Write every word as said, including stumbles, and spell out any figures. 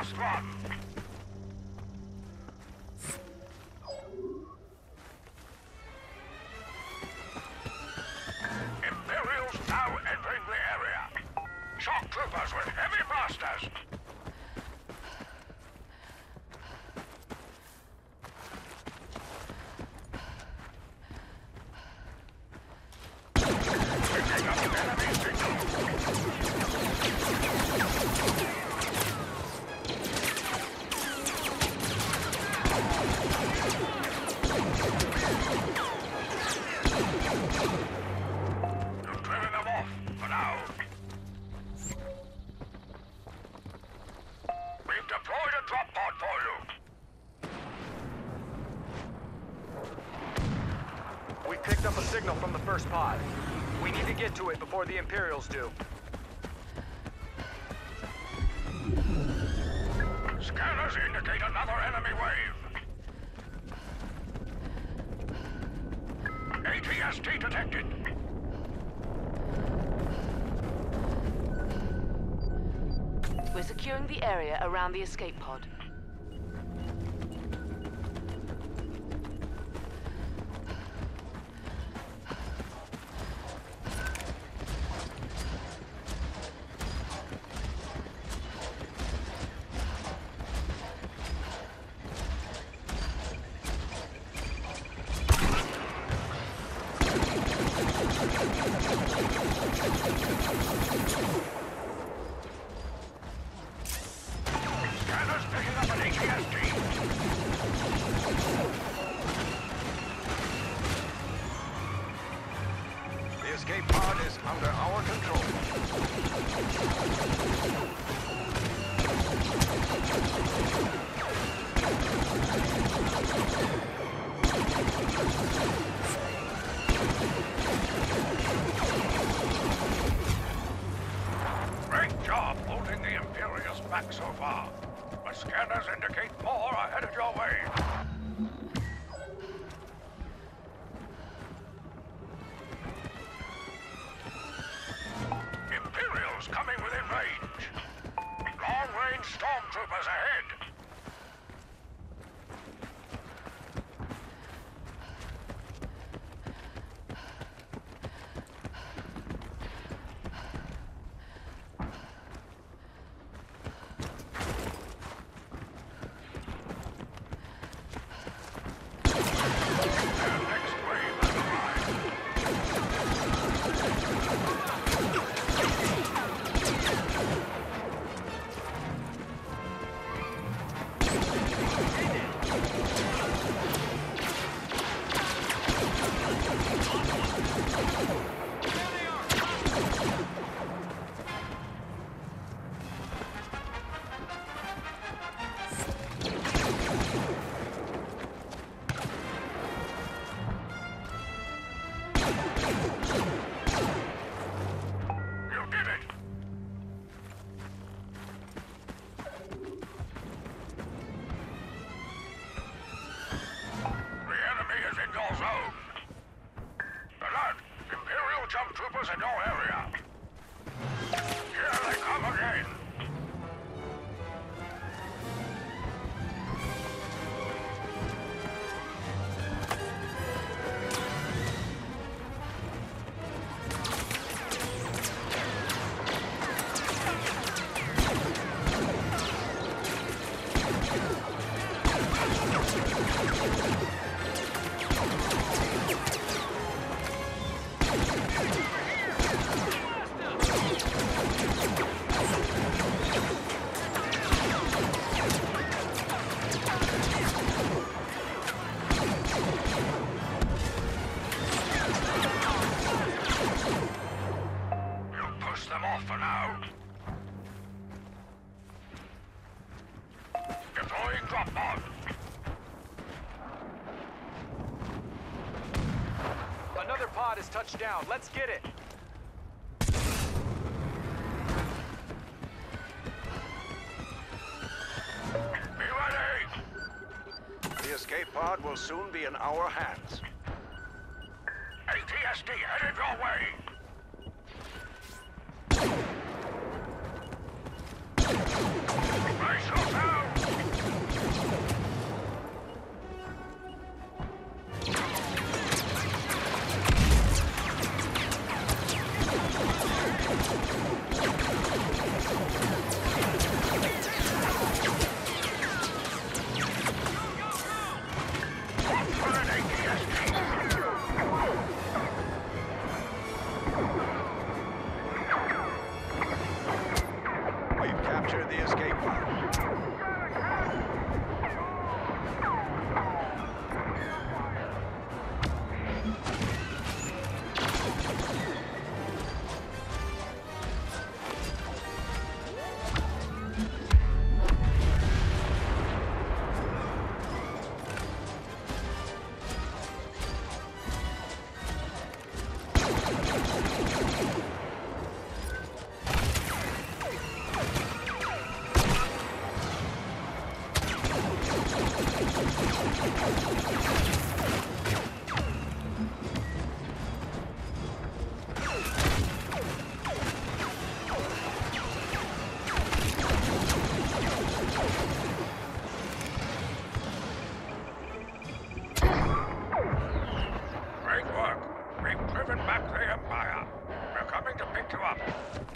last one. Pod. We need to get to it before the Imperials do. Scanners indicate another enemy wave. A T S T detected. We're securing the area around the escape pod. Touchdown. Let's get it. Be ready. The escape pod will soon be in our hands. A T S T headed your way. Raise yourself. the escape work. We've driven back the Empire. We're coming to pick you up.